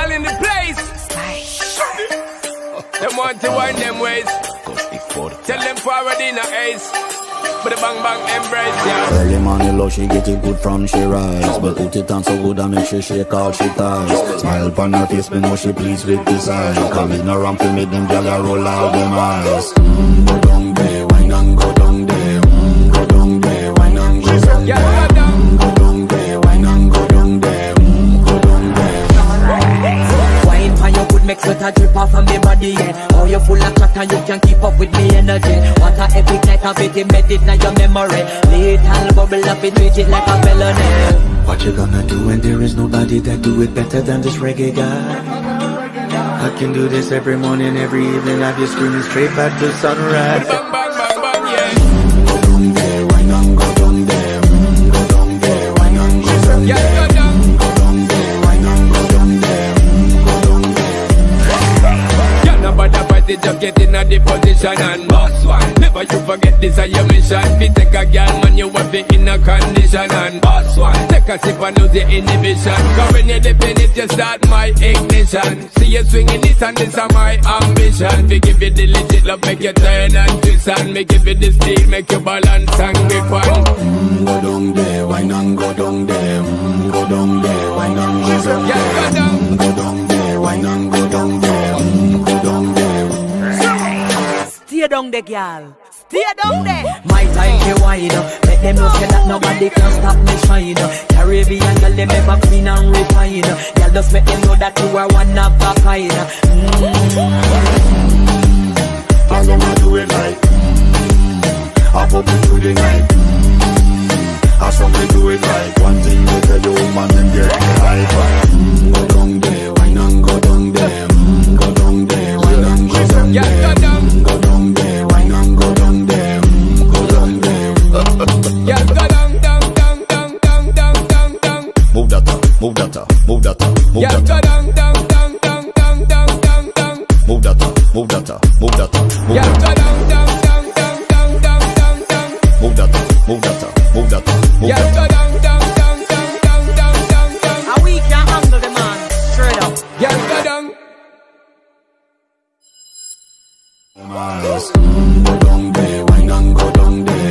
girl in the place. Them want to wind them ways. Tell them forward in a ace. But the bang bang embrace, yeah. Early morning love, she get it good from she rise. But put it on so good I make she shake all she ties. Smile on her face, me know she pleased with this eyes. Come in around to make them gyal a roll out them eyes. Go down there, wine and go down there. Go down there, wine and go down there. Go down there, wine and go down there. Go down there. Wine for your good, make sweat a drip off of me body. Oh, you're full of chatter, you can't keep up with me energy. Epic night of it, embed it now your memory. Little bubble up it, treat it like a felony. What you gonna do when there is nobody that do it better than this reggae guy? I can do this every morning, every evening. I'll be screaming straight back to sunrise. Bang, bang, bang, bang, yeah. Go down there, why not go down there? Go down there, why not go down there? Go down there, why not go down there? Go down there. You're not about to fight it, just get in a deep position and boss one. Never you forget this is your mission. If you take a girl, man, you want it in a condition. And boss one, take a sip and lose your inhibition. Cause when you're dipping it, you start my ignition. See you swinging this and this is my ambition. We give you the legit love, make you turn and twist. And we give you the steel, make you balance and grip on. Go down there, why not go down there? Go down there, why not go down there? Go down there, why not go down there? Go down there. Stay down there, girl. Yeah, down there. My time to wind up. Let them know that nobody can stop me shine. Caribbean girl, they make me clean and refine. Girl, just make them know that you are one of a kind. I'm gonna do it right. I'm open to the night. I saw me do it right. One thing they tell you, man, and get right. Go down there, why not go down there? Go down there, why not go down there? Go down there, why not go down there? Yeah, go down, down, down, down, down, down, down, down. Move that down, move that down, move that down, move that down. Yeah, go down, down, down, down, down, down, down. Move that down, move that down, move that down. Yeah, go down, down, down, down, down, down, down, down. Move that down, move that down, move that down, move that down. Yeah, go down, down, down, down, down, down, down, down. How we can handle the man, straight up. Yeah, go down. Go down there, why not go down there?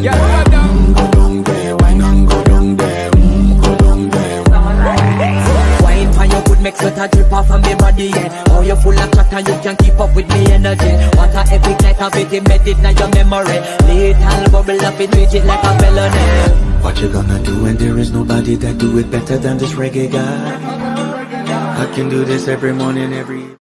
Yeah, go down. Go down there, why not go down there? Go down there. Wine for your good, make sweat a drip off of me body. Oh, you're full of chatter, you can't keep up with me energy. What a epic night of it, embedded in your memory. Little bubble up it, treat it like a felony. What you gonna do when there is nobody that do it better than this reggae guy? I can do this every morning, every